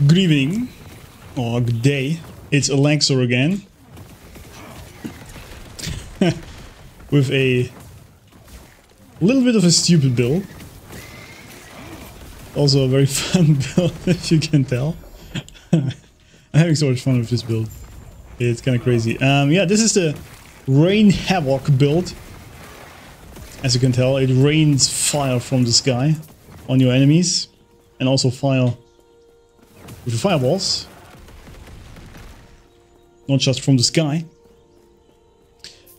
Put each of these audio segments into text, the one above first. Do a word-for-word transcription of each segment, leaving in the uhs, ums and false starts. Good evening, or good day, it's Alexxor again, with a little bit of a stupid build, also a very fun build if you can tell. I'm having so much fun with this build, it's kind of crazy. Um, yeah, this is the Rain Havoc build. As you can tell, it rains fire from the sky on your enemies, and also fire with the fireballs, not just from the sky.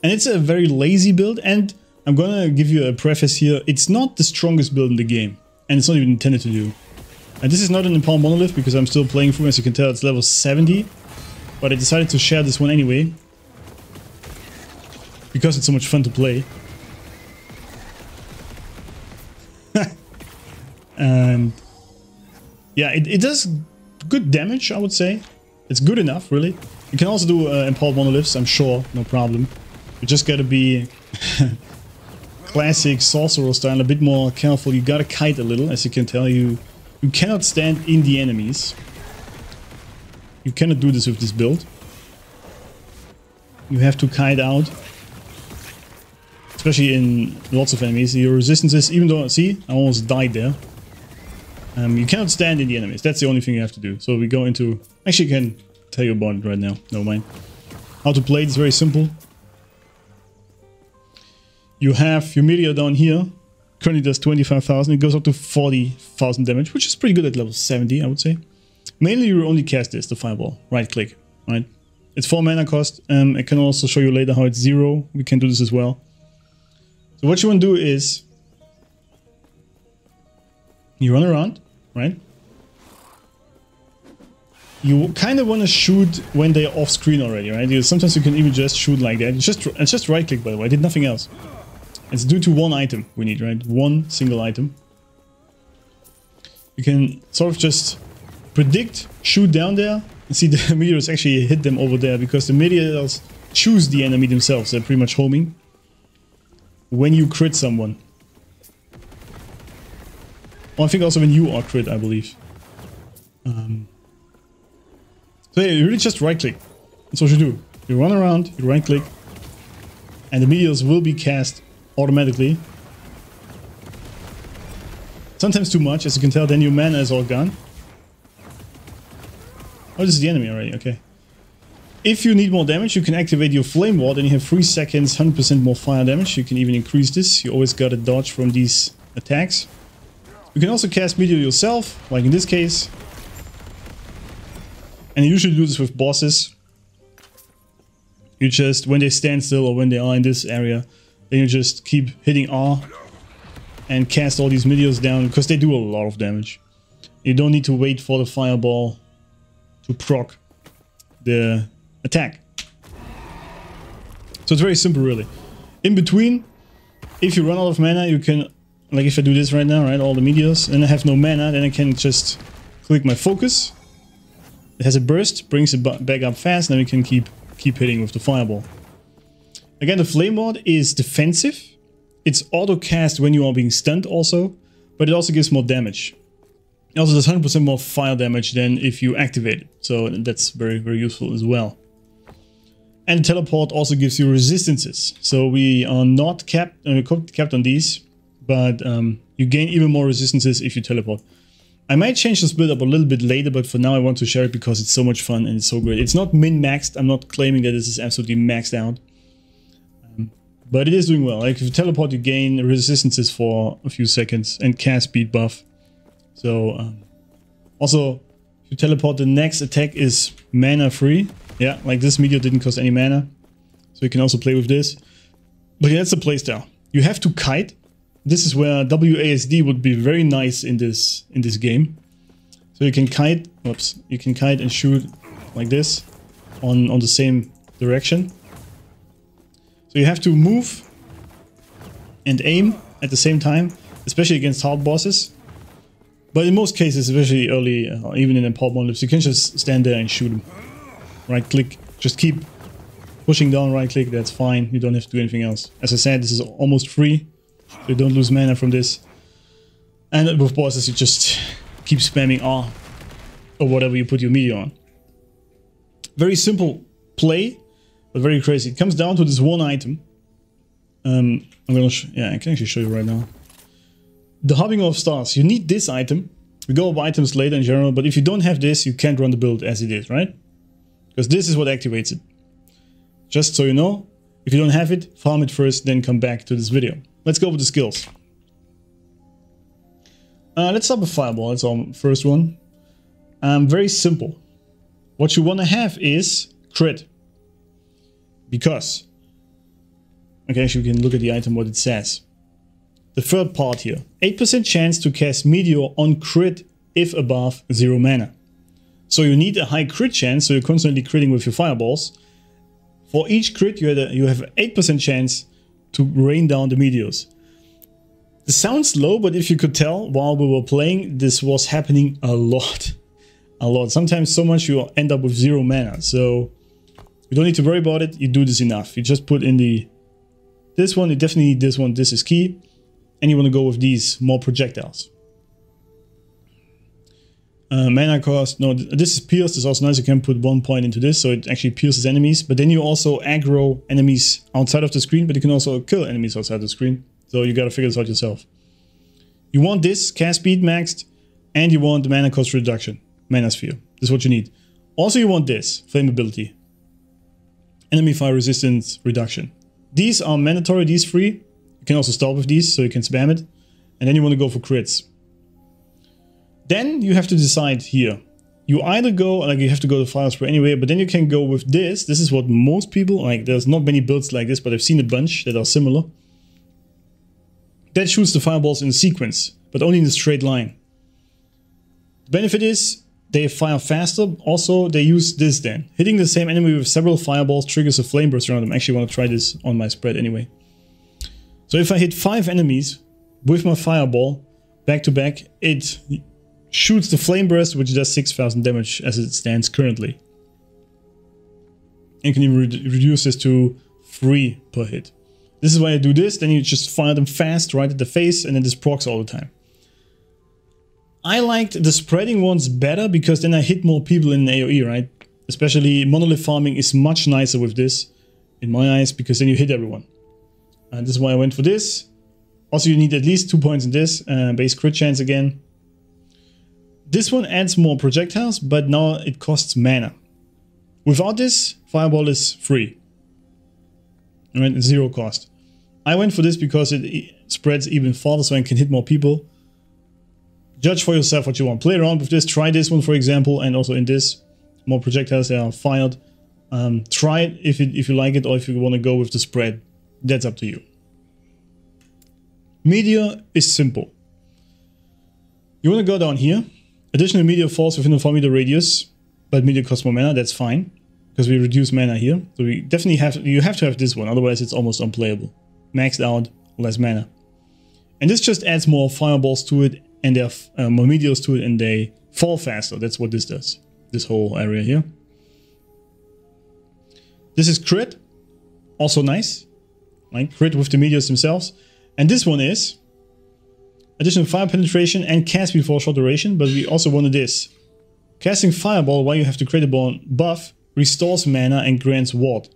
And it's a very lazy build, and I'm gonna give you a preface here. It's not the strongest build in the game, and it's not even intended to do. And this is not an Empower Monolith, because I'm still playing through. As you can tell, it's level seventy, but I decided to share this one anyway, because it's so much fun to play. And yeah, it, it does good damage, I would say. It's good enough, really. You can also do uh, Empowered Monoliths, I'm sure, no problem. You just gotta be classic sorcerer style, a bit more careful. You gotta kite a little, as you can tell. You, you cannot stand in the enemies. You cannot do this with this build. You have to kite out. Especially in lots of enemies. Your resistances, even though, see, I almost died there. Um, you cannot stand in the enemies. That's the only thing you have to do. So we go into... Actually, I can tell you about it right now. Never mind. How to play it is very simple. You have your meteor down here. Currently does twenty-five thousand. It goes up to forty thousand damage, which is pretty good at level seventy, I would say. Mainly, you only cast this, the fireball. Right click, right? It's four mana cost. Um, I can also show you later how it's zero. We can do this as well. So what you want to do is... You run around. Right? You kind of want to shoot when they're off screen already, right? You, sometimes you can even just shoot like that. It's just, it's just right click, by the way. I did nothing else. It's due to one item we need, right? One single item. You can sort of just predict, shoot down there, and see the meteors actually hit them over there, because the meteors choose the enemy themselves. They're pretty much homing when you crit someone. Well, I think also when you are crit, I believe. Um, so yeah, you really just right-click. That's what you do. You run around, you right-click, and the meteors will be cast automatically. Sometimes too much, as you can tell, then your mana is all gone. Oh, this is the enemy already, okay. If you need more damage, you can activate your Flame Ward, and you have three seconds, one hundred percent more fire damage. You can even increase this. You always gotta dodge from these attacks. You can also cast meteor yourself, like in this case. And you usually do this with bosses. You just, when they stand still or when they are in this area, then you just keep hitting R and cast all these meteors down, because they do a lot of damage. You don't need to wait for the fireball to proc the attack. So it's very simple, really. In between, if you run out of mana, you can... Like if I do this right now, right, all the meteors, and I have no mana, then I can just click my focus. It has a burst, brings it back up fast, and then we can keep keep hitting with the fireball. Again, the Flame Ward is defensive. It's auto-cast when you are being stunned also, but it also gives more damage. It also does one hundred percent more fire damage than if you activate it, so that's very, very useful as well. And Teleport also gives you resistances, so we are not capped, uh, capped on these. But um, you gain even more resistances if you teleport. I might change this build up a little bit later, but for now I want to share it because it's so much fun and it's so great. It's not min-maxed. I'm not claiming that this is absolutely maxed out. Um, but it is doing well. Like if you teleport, you gain resistances for a few seconds and cast speed buff. So um, also, if you teleport, the next attack is mana free. Yeah, like this meteor didn't cost any mana. So you can also play with this. But yeah, that's the playstyle. You have to kite. This is where W A S D would be very nice in this in this game. So you can kite, oops, you can kite and shoot like this on, on the same direction. So you have to move and aim at the same time, especially against hard bosses. But in most cases, especially early, uh, even in Empowered Monoliths, you can just stand there and shoot them. Right click, just keep pushing down, right click, that's fine. You don't have to do anything else. As I said, this is almost free. So you don't lose mana from this. And with bosses, you just keep spamming R or whatever you put your media on. Very simple play, but very crazy. It comes down to this one item. Um, I'm gonna, sh yeah, I can actually show you right now. The Harbinger of Stars. You need this item. We go over items later in general, but if you don't have this, you can't run the build as it is, right? Because this is what activates it. Just so you know, if you don't have it, farm it first, then come back to this video. Let's go with the skills. Uh, let's start with Fireball. That's our first one. Um, very simple. What you want to have is crit. Because, okay, actually we can look at the item, what it says. The third part here, eight percent chance to cast Meteor on crit if above zero mana. So you need a high crit chance, so you're constantly critting with your fireballs. For each crit you, had a, you have an eight percent chance to rain down the meteors. This sounds low, but if you could tell while we were playing, this was happening a lot. A lot. Sometimes so much you end up with zero mana, so you don't need to worry about it. You do this enough. You just put in the this one, you definitely need this one, this is key. And you want to go with these more projectiles. Uh, mana cost, no, this is pierced, is also nice. You can put one point into this, so it actually pierces enemies, but then you also aggro enemies outside of the screen, but you can also kill enemies outside the screen, so you gotta figure this out yourself. You want this cast speed maxed, and you want the mana cost reduction, mana sphere. This is what you need. Also you want this, flame ability, enemy fire resistance reduction. These are mandatory, these three. You can also start with these, so you can spam it, and then you want to go for crits. Then you have to decide here. You either go, like you have to go to Fire Spray anyway, but then you can go with this. This is what most people, like there's not many builds like this, but I've seen a bunch that are similar. That shoots the fireballs in sequence, but only in a straight line. The benefit is they fire faster. Also, they use this then. Hitting the same enemy with several fireballs triggers a flame burst around them. I actually want to try this on my spread anyway. So if I hit five enemies with my fireball back to back, it shoots the flame burst, which does six thousand damage as it stands currently. And can you re reduce this to three per hit. This is why I do this. Then you just fire them fast right at the face, and then this procs all the time. I liked the spreading ones better because then I hit more people in AoE, right? Especially monolith farming is much nicer with this, in my eyes, because then you hit everyone. And this is why I went for this. Also, you need at least two points in this. Uh, base crit chance again. This one adds more projectiles, but now it costs mana. Without this, Fireball is free. Alright, zero cost. I went for this because it spreads even farther, so I can hit more people. Judge for yourself what you want. Play around with this. Try this one, for example, and also in this. More projectiles that are fired. Um, try it if, it if you like it, or if you want to go with the spread. That's up to you. Meteor is simple. You want to go down here. Additional meteor falls within a four meter radius, but meteor costs more mana. That's fine, because we reduce mana here. So we definitely have, you have to have this one, otherwise it's almost unplayable. Maxed out, less mana. And this just adds more fireballs to it, and there are uh, more meteors to it, and they fall faster. That's what this does, this whole area here. This is crit, also nice. Like crit with the meteors themselves. And this one is additional fire penetration and cast before short duration, but we also wanted this. Casting fireball while you have the critical buff restores mana and grants ward.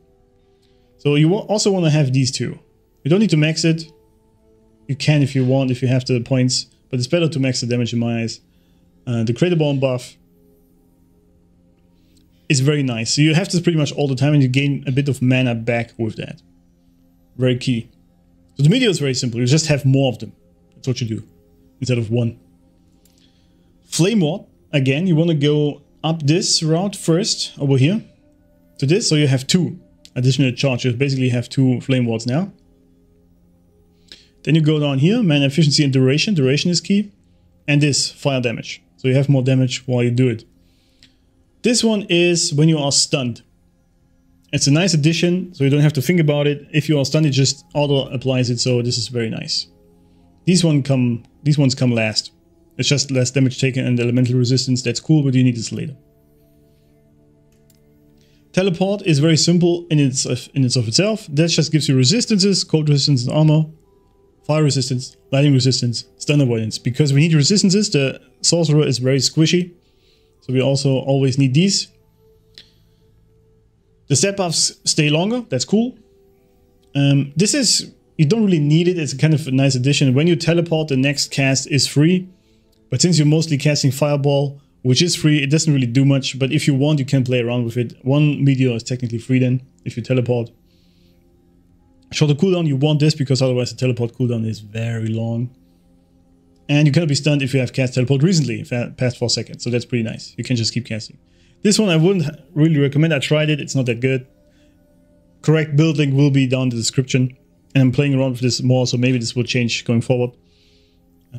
So you also want to have these two. You don't need to max it. You can if you want, if you have the points, but it's better to max the damage in my eyes. Uh, the critical buff is very nice. So you have this pretty much all the time, and you gain a bit of mana back with that. Very key. So the meteor is very simple. You just have more of them. That's what you do instead of one. Flame ward. Again, you want to go up this route first over here to this. So you have two additional charges. Basically have two flame wards now. Then you go down here. Mana efficiency and duration. Duration is key. And this fire damage. So you have more damage while you do it. This one is when you are stunned. It's a nice addition, so you don't have to think about it. If you are stunned, it just auto-applies it, so this is very nice. These, one come, these ones come last. It's just less damage taken and elemental resistance. That's cool, but you need this later. Teleport is very simple in its, in its of itself. That just gives you resistances, cold resistance and armor, fire resistance, lightning resistance, stun avoidance. Because we need resistances, the sorcerer is very squishy. So we also always need these. The stat buffs stay longer. That's cool. Um, this is, you don't really need it. It's kind of a nice addition. When you teleport, the next cast is free. But since you're mostly casting Fireball, which is free, it doesn't really do much. But if you want, you can play around with it. One Meteor is technically free then, if you teleport. Shorter cooldown, you want this because otherwise the teleport cooldown is very long. And you cannot be stunned if you have cast teleport recently, past four seconds. So that's pretty nice. You can just keep casting. This one I wouldn't really recommend. I tried it. It's not that good. Correct build link will be down in the description. And I'm playing around with this more, so maybe this will change going forward.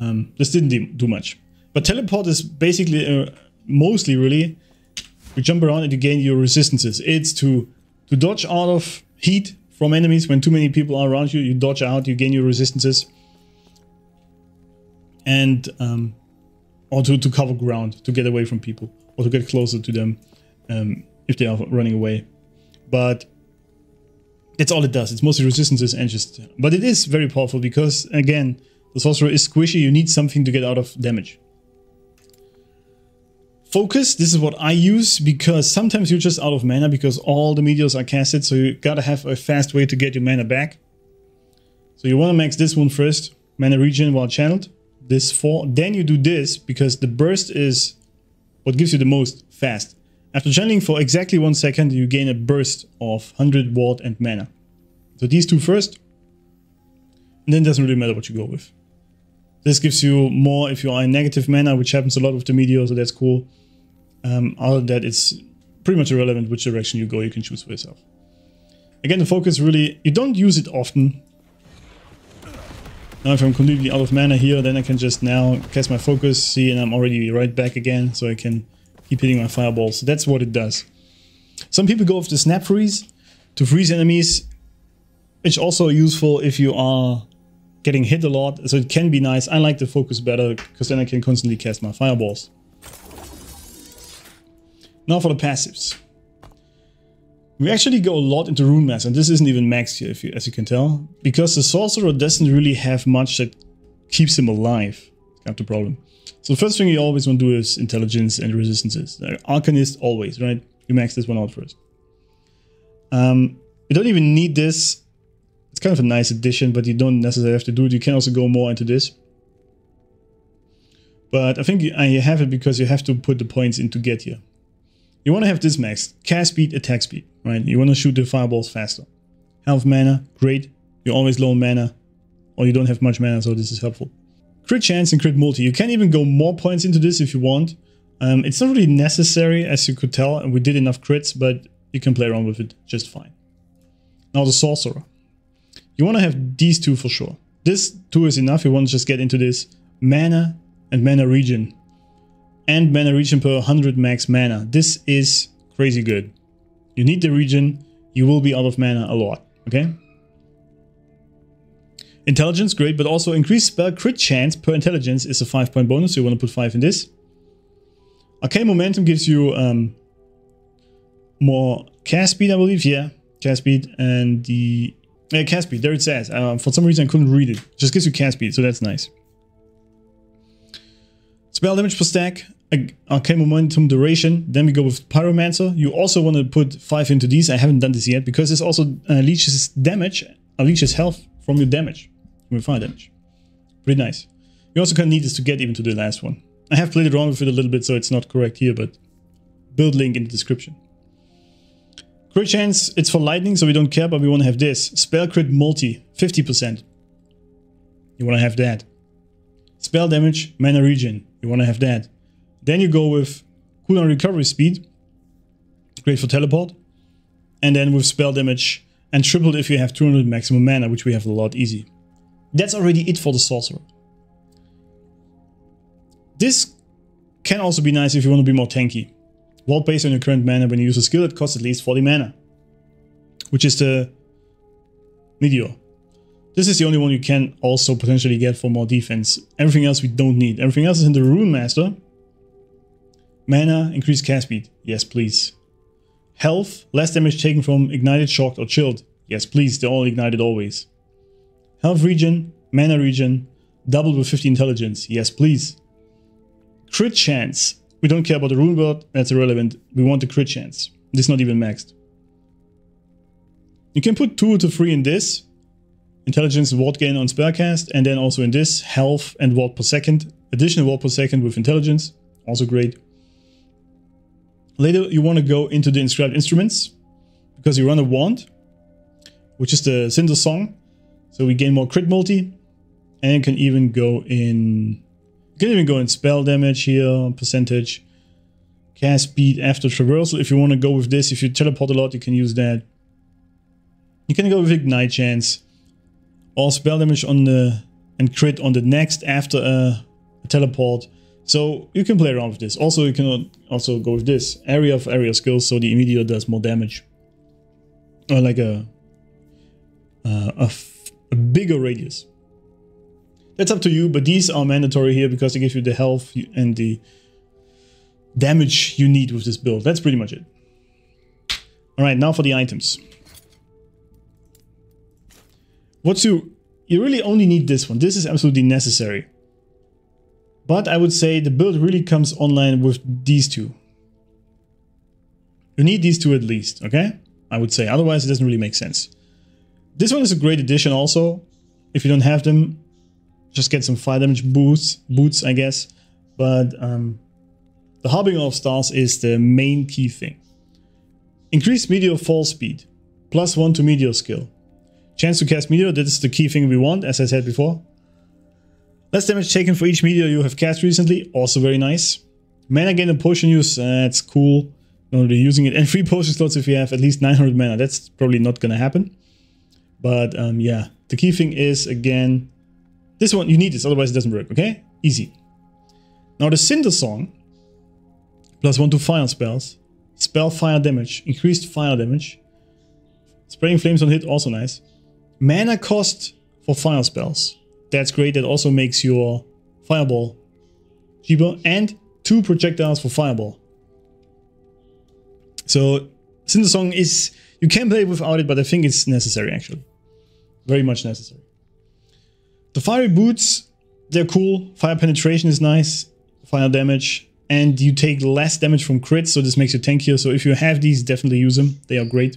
Um, this didn't do much. But teleport is basically, uh, mostly really, you jump around and you gain your resistances. It's to, to dodge out of heat from enemies. When too many people are around you, you dodge out, you gain your resistances. And, um, or to, to cover ground, to get away from people, or to get closer to them um, if they are running away. But that's all it does. It's mostly resistances and just... But it is very powerful because, again, the sorcerer is squishy. You need something to get out of damage. Focus, this is what I use, because sometimes you're just out of mana because all the meteors are casted, so you gotta have a fast way to get your mana back. So you wanna max this one first, mana regen while channeled, this four, then you do this, because the burst is what gives you the most fast. After channeling for exactly one second, you gain a burst of one hundred ward and mana. So these two first, and then it doesn't really matter what you go with. This gives you more if you are in negative mana, which happens a lot with the meteor, so that's cool. Um, other than that, it's pretty much irrelevant which direction you go, you can choose for yourself. Again, the focus really, you don't use it often. Now if I'm completely out of mana here, then I can just now cast my focus, see, and I'm already right back again, so I can keep hitting my fireballs. So that's what it does. Some people go with the snap freeze to freeze enemies. It's also useful if you are getting hit a lot, so it can be nice. I like the focus better, because then I can constantly cast my fireballs. Now for the passives. We actually go a lot into Rune Mass, and this isn't even maxed here, if you, as you can tell, because the sorcerer doesn't really have much that keeps him alive. That's the problem. So the first thing you always want to do is intelligence and resistances. Arcanist always, right? You max this one out first. Um, you don't even need this. It's kind of a nice addition, but you don't necessarily have to do it. You can also go more into this. But I think I have it because you have to put the points in to get here. You want to have this maxed. Cast speed, attack speed, right? You want to shoot the fireballs faster. Health mana, great. You're always low on mana, or you don't have much mana, so this is helpful. Crit chance and crit multi. You can even go more points into this if you want. Um, it's not really necessary, as you could tell, and we did enough crits, but you can play around with it just fine. Now the sorcerer. You want to have these two for sure. This two is enough. You want to just get into this mana and mana region. And mana region per one hundred max mana. This is crazy good. You need the region. You will be out of mana a lot. Okay. Intelligence, great, but also increased spell crit chance per intelligence is a five point bonus. So you want to put five in this. Arcane Momentum gives you um, more cast speed, I believe. Yeah, cast speed and the uh, cast speed. There it says. Um, for some reason I couldn't read it. Just gives you cast speed, so that's nice. Spell damage per stack, Arcane Momentum duration. Then we go with Pyromancer. You also want to put five into these. I haven't done this yet because this also uh, leaches damage, uh, leaches health from your damage. With fire damage. Pretty nice. You also kind of need this to get even to the last one. I have played around with it a little bit, so it's not correct here, but build link in the description. Crit chance, it's for lightning, so we don't care, but we want to have this. Spell crit multi, fifty percent. You want to have that. Spell damage, mana regen. You want to have that. Then you go with cooldown recovery speed. Great for teleport. And then with spell damage and tripled if you have two hundred maximum mana, which we have a lot easy. That's already it for the sorcerer. This can also be nice if you want to be more tanky. Well, based on your current mana, when you use a skill, it costs at least forty mana, which is the Meteor. This is the only one you can also potentially get for more defense. Everything else we don't need. Everything else is in the Rune Master. Mana, increased cast speed. Yes, please. Health, less damage taken from ignited, shocked, or chilled. Yes, please. They're all ignited always. Health region, mana region, doubled with fifty intelligence. Yes, please. Crit chance, We don't care about the rune word, that's irrelevant. We want the crit chance. This is not even maxed. You can put two to three in this. Intelligence ward gain on spellcast, and then also in this, health and ward per second. Additional ward per second with intelligence, also great. Later you want to go into the inscribed instruments, because you run a wand, which is the Cinder Song. So we gain more crit multi, and you can even go in... You can even go in spell damage here, percentage. Cast speed after traversal, if you want to go with this. If you teleport a lot, you can use that. You can go with ignite chance. Or spell damage on the... and crit on the next after a, a teleport. So you can play around with this. Also, you can also go with this. Area of area skills, so the immediate does more damage. Or like a... Uh, a, f a bigger radius. That's up to you, but these are mandatory here because they give you the health and the damage you need with this build. That's pretty much it. Alright, now for the items. What's you... You really only need this one. This is absolutely necessary. But I would say the build really comes online with these two. You need these two at least, okay? I would say. Otherwise, it doesn't really make sense. This one is a great addition also. If you don't have them, just get some fire damage boots, boots I guess. But um, the Harbinger of Stars is the main key thing. Increased meteor fall speed. Plus one to meteor skill. Chance to cast meteor, that is the key thing we want, as I said before. Less damage taken for each meteor you have cast recently, also very nice. Mana gain and potion use, that's uh, cool. Not really using it. And free potion slots if you have at least nine hundred mana. That's probably not gonna happen. But um, yeah, the key thing is, again, this one, you need this, otherwise it doesn't work, okay? Easy. Now the Cinder Song, plus one to fire spells, spell fire damage, increased fire damage, spraying flames on hit, also nice. Mana cost for fire spells, that's great, that also makes your fireball cheaper, and two projectiles for fireball. So Cinder Song is, you can play without it, but I think it's necessary actually. Very much necessary. The fiery boots, they're cool. Fire penetration is nice. Fire damage. And you take less damage from crits, so this makes you tankier. So if you have these, definitely use them. They are great.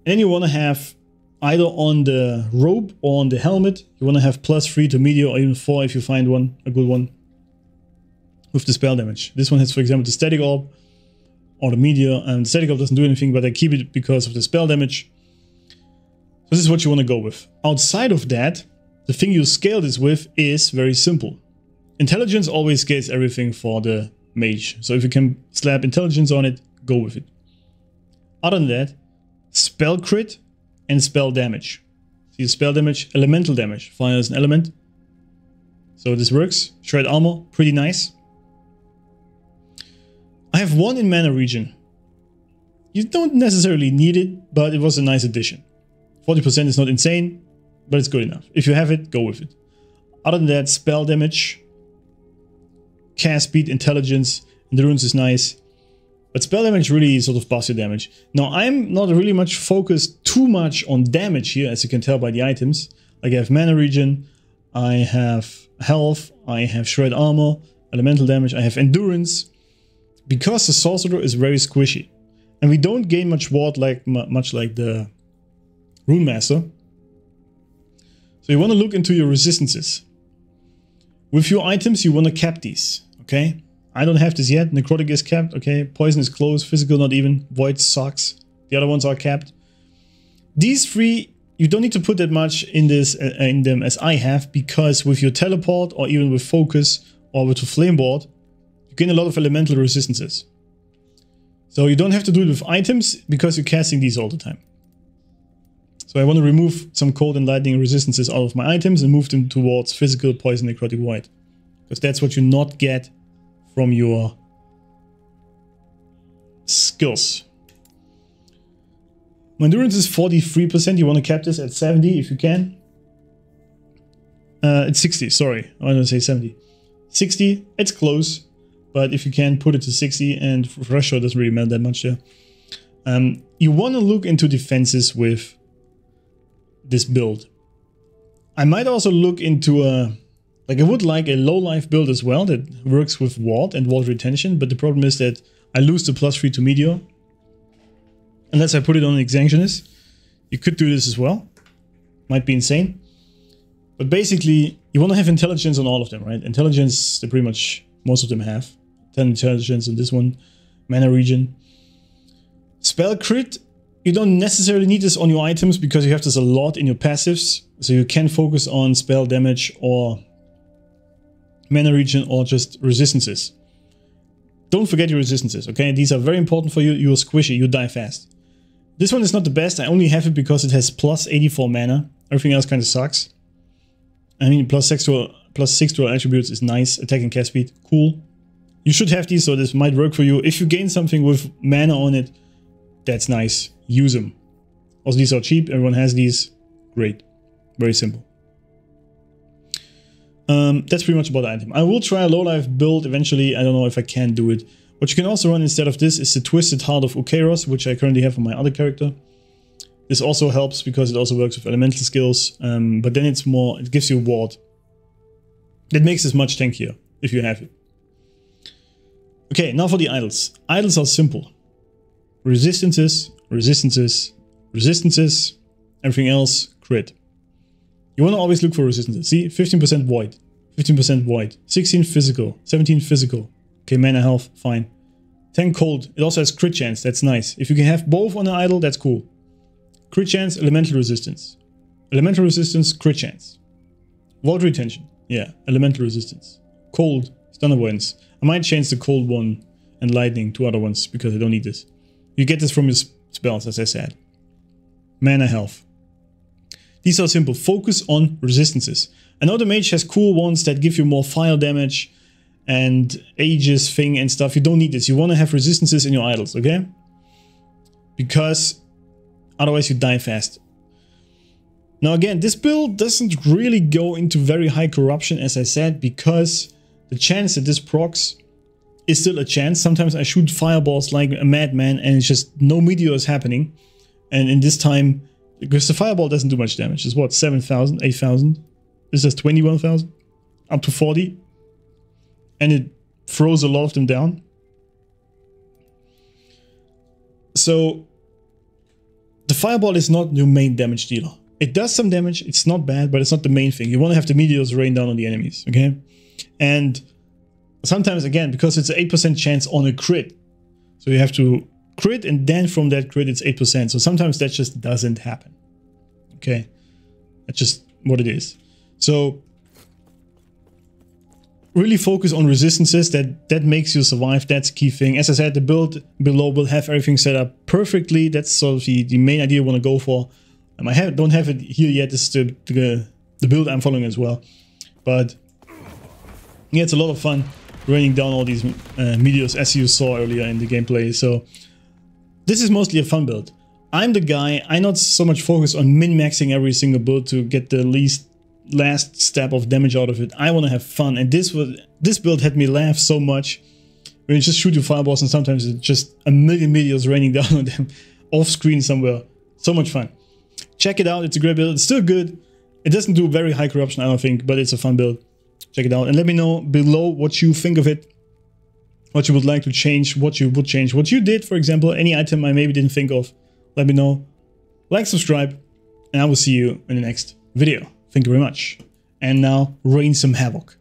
And then you want to have, either on the robe or on the helmet, you want to have plus three to meteor, or even four if you find one, a good one, with the spell damage. This one has, for example, the static orb or the meteor. And the static orb doesn't do anything, but I keep it because of the spell damage. So this is what you want to go with. Outside of that, the thing you scale this with is very simple. Intelligence always scales everything for the mage. So if you can slap intelligence on it, go with it. Other than that, spell crit and spell damage. See, spell damage, elemental damage. Fire is an element. So this works. Shred armor, pretty nice. I have one in mana region. You don't necessarily need it, but it was a nice addition. forty percent is not insane, but it's good enough. If you have it, go with it. Other than that, spell damage, cast speed, intelligence, and the runes is nice. But spell damage really sort of buffs your damage. Now, I'm not really much focused too much on damage here, as you can tell by the items. Like I have mana region, I have health, I have shred armor, elemental damage, I have endurance. Because the sorcerer is very squishy. And we don't gain much ward like much like the... Rune Master. So you want to look into your resistances. With your items, you want to cap these, okay? I don't have this yet. Necrotic is capped, okay? Poison is close, physical not even, void sucks. The other ones are capped. These three, you don't need to put that much in this uh, in them as I have, because with your teleport or even with focus or with the flame board, you gain a lot of elemental resistances. So you don't have to do it with items because you're casting these all the time. So I want to remove some cold and lightning resistances out of my items and move them towards physical, poison, necrotic, void. Because that's what you not get from your skills. My endurance is forty-three percent. You want to cap this at seventy if you can. Uh, it's sixty, sorry. I don't say seventy. sixty, it's close. But if you can, put it to sixty. And threshold doesn't really matter that much there. Um, you want to look into defenses with this build. I might also look into a Like I would like a low life build as well that works with ward and ward retention, but the problem is that I lose the plus three to Meteor. Unless I put it on an Exanguinus. You could do this as well. Might be insane. But basically, you want to have intelligence on all of them, right? Intelligence, they pretty much, most of them have. ten intelligence on this one, mana region. Spell crit, you don't necessarily need this on your items because you have this a lot in your passives. So you can focus on spell damage or mana region or just resistances. Don't forget your resistances, okay? These are very important for you. You will squishy, you die fast. This one is not the best. I only have it because it has plus eighty-four mana. Everything else kind of sucks. I mean, plus six to plus six to all attributes is nice. Attack and cast speed, cool. You should have these, so this might work for you. If you gain something with mana on it, that's nice. Use them. Also, these are cheap. Everyone has these. Great. Very simple. Um, that's pretty much about the item. I will try a low life build eventually. I don't know if I can do it. What you can also run instead of this is the Twisted Heart of Ukeros, which I currently have on my other character. This also helps because it also works with elemental skills, um, but then it's more, it gives you a ward. That makes this much tankier, if you have it. Okay, now for the idols. Idols are simple. Resistances, resistances, resistances, everything else, crit. You want to always look for resistances. See, fifteen percent void, fifteen percent void, sixteen physical, seventeen physical. Okay, mana health, fine. ten cold, it also has crit chance, that's nice. If you can have both on an idol, that's cool. Crit chance, elemental resistance. Elemental resistance, crit chance. Ward retention, yeah, elemental resistance. Cold, stun avoidance. I might change the cold one and lightning to other ones because I don't need this. You get this from your spells, as I said. Mana health. These are simple. Focus on resistances. I know the mage has cool ones that give you more fire damage and ages thing and stuff. You don't need this. You want to have resistances in your idols, okay? Because otherwise you die fast. Now again, this build doesn't really go into very high corruption, as I said, because the chance that this procs is still a chance. Sometimes I shoot fireballs like a madman and it's just no meteors happening. And in this time, because the fireball doesn't do much damage. It's what, seven thousand, eight thousand? This is twenty-one thousand, up to forty. And it throws a lot of them down. So the fireball is not your main damage dealer. It does some damage, it's not bad, but it's not the main thing. You want to have the meteors rain down on the enemies, okay? And sometimes, again, because it's an eight percent chance on a crit, so you have to crit, and then from that crit it's eight percent. So sometimes that just doesn't happen, okay? That's just what it is. So really focus on resistances, that that makes you survive. That's a key thing. As I said, the build below will have everything set up perfectly. That's sort of the, the main idea you want to go for. Um, I have, don't have it here yet. This is the, the, the build I'm following as well. But yeah, it's a lot of fun raining down all these uh, meteors, as you saw earlier in the gameplay. So this is mostly a fun build. I'm the guy, I not so much focus on min-maxing every single build to get the least last step of damage out of it. I want to have fun, and this was this build had me laugh so much. When you just shoot your fireballs and sometimes it's just a million meteors raining down on them off screen somewhere. So much fun. Check it out, it's a great build. It's still good. It doesn't do very high corruption, I don't think, but it's a fun build. Check it out and let me know below what you think of it, what you would like to change, what you would change, what you did, for example, any item I maybe didn't think of. Let me know. Like, subscribe, and I will see you in the next video. Thank you very much. And now, rain some havoc.